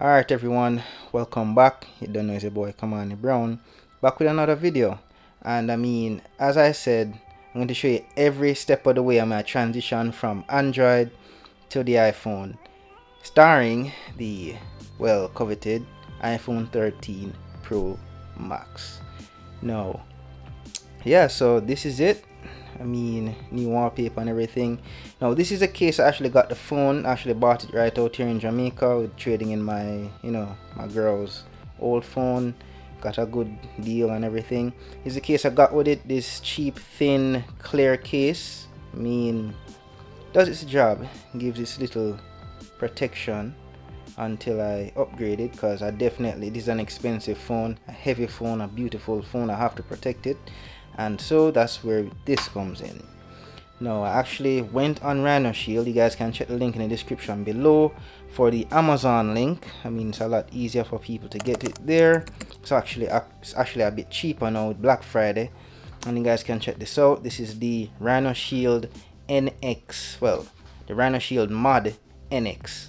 Alright everyone, welcome back. You don't know, it's your boy Kamani Brown, back with another video. And I mean, as I said, I'm going to show you every step of the way I'm going to transition from Android to the iPhone, starring the well coveted iPhone 13 Pro Max. Now, yeah, so this is it. I mean, new wallpaper and everything. Now this is a case I actually got the phone. I actually bought it right out here in Jamaica with trading in my, you know, my girl's old phone. Got a good deal and everything. Here's the case I got with it. This cheap, thin, clear case. I mean, does its job. Gives this little protection until I upgrade it, because I definitely, this is an expensive phone, a heavy phone, a beautiful phone. I have to protect it. And so that's where this comes in. Now I actually went on RhinoShield. You guys can check the link in the description below for the Amazon link. I mean, it's a lot easier for people to get it there. It's actually a bit cheaper now with Black Friday, and you guys can check this out. This is the RhinoShield NX, well, the RhinoShield Mod NX.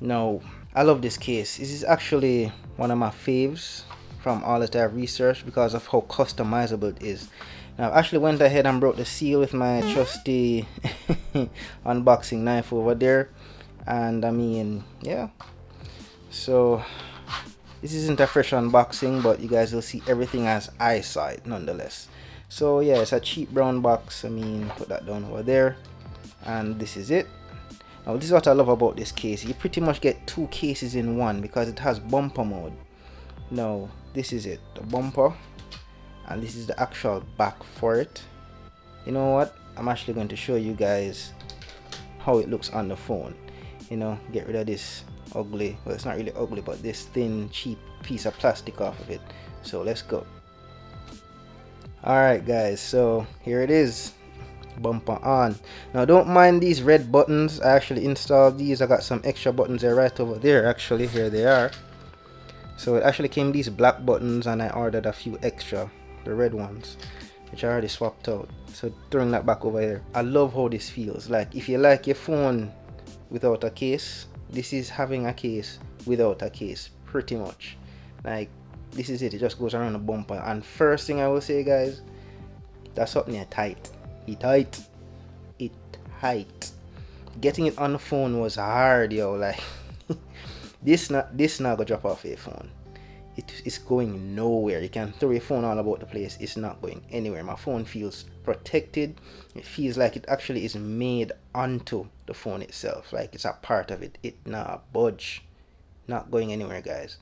Now I love this case. This is actually one of my faves from all that I've researched because of how customizable it is. Now I actually went ahead and broke the seal with my trusty unboxing knife over there, and I mean, yeah, so this isn't a fresh unboxing, but you guys will see everything as I saw it nonetheless. So yeah, it's a cheap brown box. I mean, put that down over there, and this is it. Now this is what I love about this case. You pretty much get two cases in one because it has bumper mode. Now this is it, the bumper, and this is the actual back for it. You know what, I'm actually going to show you guys how it looks on the phone. You know, get rid of this ugly, well, it's not really ugly, but this thin cheap piece of plastic off of it. So let's go. Alright guys, so here it is, bumper on. Now don't mind these red buttons. I actually installed these. I got some extra buttons, they're right over there actually. Here they are. So it actually came these black buttons, and I ordered a few extra, the red ones, which I already swapped out. So throwing that back over here. I love how this feels. Like, if you like your phone without a case, this is having a case without a case, pretty much. Like, this is it. It just goes around the bumper. And first thing I will say, guys, that's something tight. It tight. It tight. Getting it on the phone was hard, yo. Like. This not gonna drop off your phone. It's going nowhere. You can throw your phone all about the place. It's not going anywhere. My phone feels protected. It feels like it actually is made onto the phone itself. Like, it's a part of it. It not budge. Not going anywhere, guys.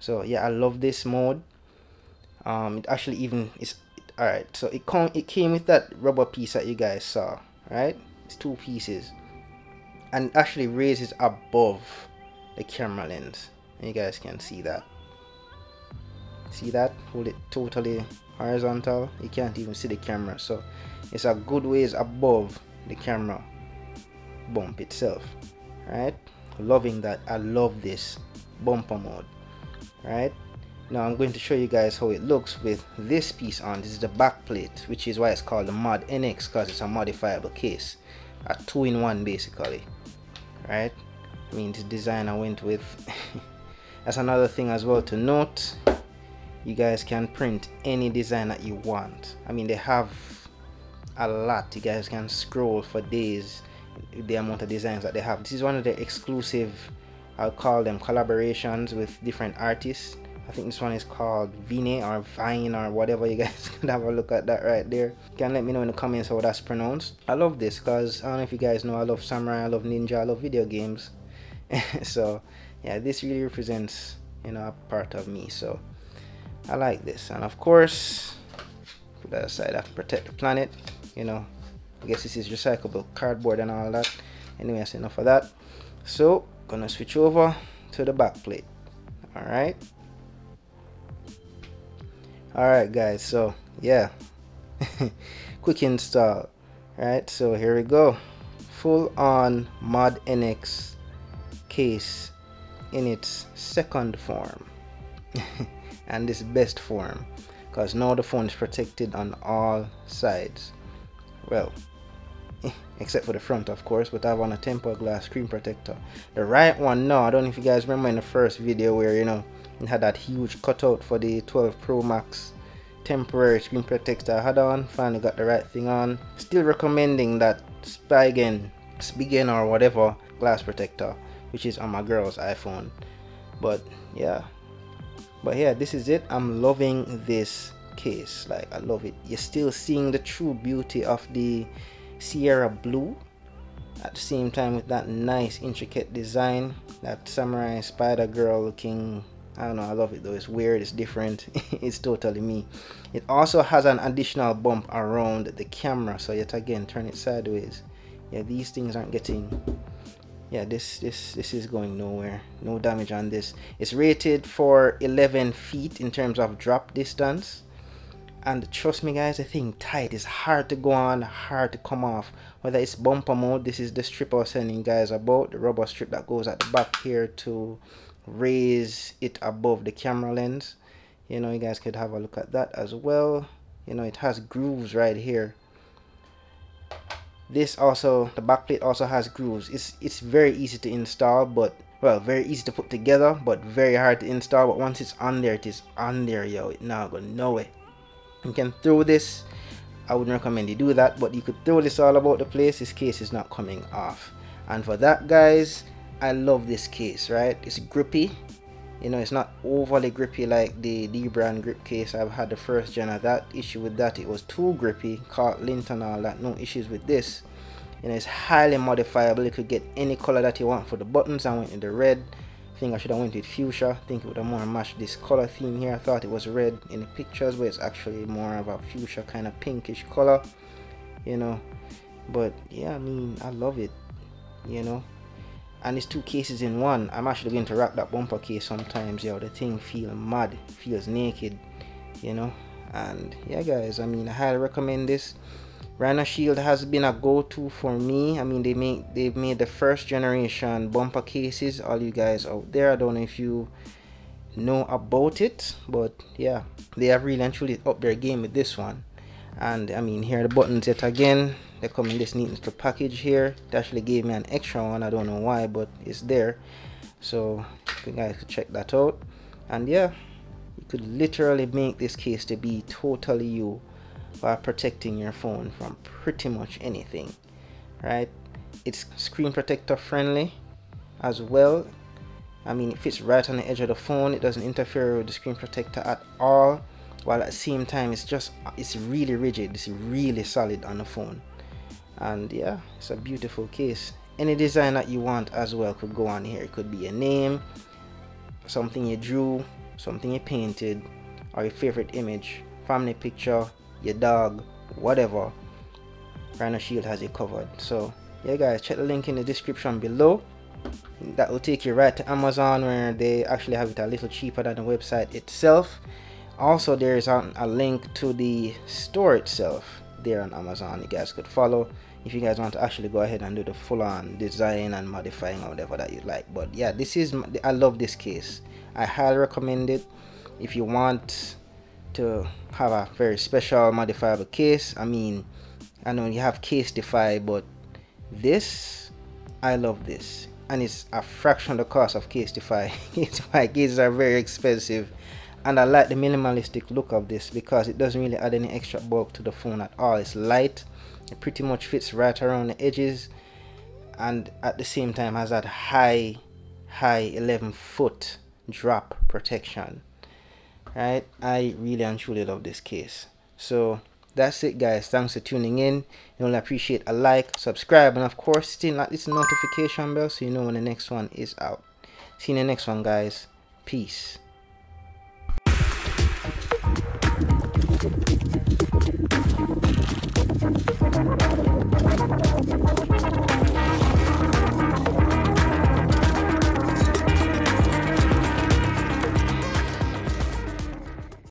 So yeah, I love this mode. It actually even is alright. So it came with that rubber piece that you guys saw, right? It's two pieces, and it actually raises above the camera lens, and you guys can see that. See that? Hold it totally horizontal, you can't even see the camera. So it's a good ways above the camera bump itself, right? Loving that. I love this bumper mode. Right now I'm going to show you guys how it looks with this piece on. This is the back plate, which is why it's called the Mod NX, because it's a modifiable case, a two-in-one basically, right? I mean, the design I went with. That's another thing as well to note. You guys can print any design that you want. I mean, they have a lot. You guys can scroll for days with the amount of designs that they have. This is one of their exclusive, I'll call them collaborations with different artists. I think this one is called Vine or Vine or whatever. You guys can have a look at that right there. You can let me know in the comments how that's pronounced. I love this because I don't know if you guys know, I love samurai, I love ninja, I love video games. So yeah, this really represents, you know, a part of me. So I like this, and of course put that aside. I have to protect the planet, you know. I guess this is recyclable cardboard and all that. Anyway, that's enough of that. So gonna switch over to the back plate. All right guys, so yeah, quick install. All right, so here we go, full on Mod NX case in its second form and its best form, because now the phone is protected on all sides. Well, except for the front, of course, but I have on a tempered glass screen protector. The right one now, I don't know if you guys remember in the first video where, you know, it had that huge cutout for the 12 Pro Max temporary screen protector I had on. Finally got the right thing on. Still recommending that Spigen or whatever glass protector, which is on my girl's iPhone. But yeah, this is it. I'm loving this case. Like, I love it. You're still seeing the true beauty of the Sierra Blue at the same time, with that nice intricate design, that samurai spider girl looking. I don't know, I love it though. It's weird, it's different. It's totally me. It also has an additional bump around the camera, so yet again, turn it sideways. Yeah, these things aren't getting, yeah, this is going nowhere. No damage on this. It's rated for 11 feet in terms of drop distance, and trust me guys, the thing tight. It's hard to go on, hard to come off, whether it's bumper mode. This is the strip I was telling you guys about, the rubber strip that goes at the back here to raise it above the camera lens. You know, you guys could have a look at that as well. You know, it has grooves right here. This also, the backplate also has grooves. It's very easy to install, but, well, very easy to put together, but very hard to install. But once it's on there, it is on there, yo. It's not going nowhere. You can throw this. I wouldn't recommend you do that, but you could throw this all about the place. This case is not coming off. And for that, guys, I love this case, right? It's grippy. You know, it's not overly grippy like the D brand grip case. I've had the first gen of that. Issue with that, it was too grippy, caught lint and all that. No issues with this. You know, it's highly modifiable. You could get any color that you want for the buttons. I went with the red. I think I should have went with fuchsia. I think it would have more matched this color theme here. I thought it was red in the pictures, but it's actually more of a fuchsia kind of pinkish color, you know. But yeah, I mean, I love it, you know. And it's two cases in one. I'm actually going to wrap that bumper case sometimes. Yo, the thing feels mad, feels naked, you know. And yeah guys, I mean, I highly recommend this. RhinoShield has been a go-to for me. I mean, they've made the first generation bumper cases. All you guys out there, I don't know if you know about it, but yeah, they have really and truly upped their game with this one. And I mean, here are the buttons yet again. They come in this neat little package here. They actually gave me an extra one, I don't know why, but it's there, so you guys could check that out. And yeah, you could literally make this case to be totally you by protecting your phone from pretty much anything, right? It's screen protector friendly as well. I mean, it fits right on the edge of the phone. It doesn't interfere with the screen protector at all, while at the same time it's really rigid. It's really solid on the phone. And yeah, it's a beautiful case. Any design that you want as well could go on here. It could be a name, something you drew, something you painted, or your favorite image, family picture, your dog, whatever. RhinoShield has it covered. So yeah guys, check the link in the description below. That will take you right to Amazon, where they actually have it a little cheaper than the website itself. Also, there is a link to the store itself there on Amazon. You guys could follow if you guys want to actually go ahead and do the full-on design and modifying or whatever that you like. But yeah, this is, I love this case. I highly recommend it. If you want to have a very special modifiable case, I mean, I know you have Casetify, but this, I love this. And it's a fraction of the cost of Casetify. Casetify cases are very expensive. And I like the minimalistic look of this, because it doesn't really add any extra bulk to the phone at all. It's light, it pretty much fits right around the edges, and at the same time has that high 11-foot drop protection, right? I really and truly love this case. So that's it guys, thanks for tuning in. You'll appreciate a like, subscribe, and of course still like this notification bell so you know when the next one is out. See you in the next one guys. Peace.